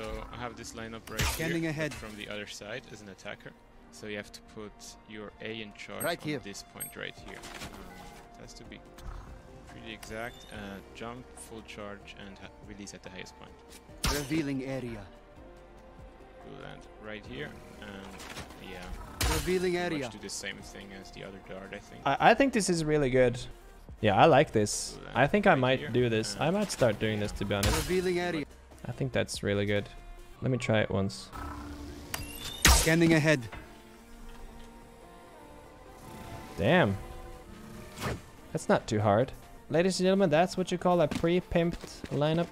So I have this lineup right here ahead. From the other side as an attacker. So you have to put your A in charge right here. This point right here. It has to be pretty exact. Jump, full charge, and release at the highest point. Revealing area. We'll land right here, and yeah. Revealing area. We'll do the same thing as the other dart, I think. I think this is really good. Yeah, I like this. We'll I think right I might here. Do this. I might start doing this, to be honest. Revealing area. I think that's really good. Let me try it once. Scanning ahead. Damn. That's not too hard. Ladies and gentlemen, that's what you call a pre-pimped lineup.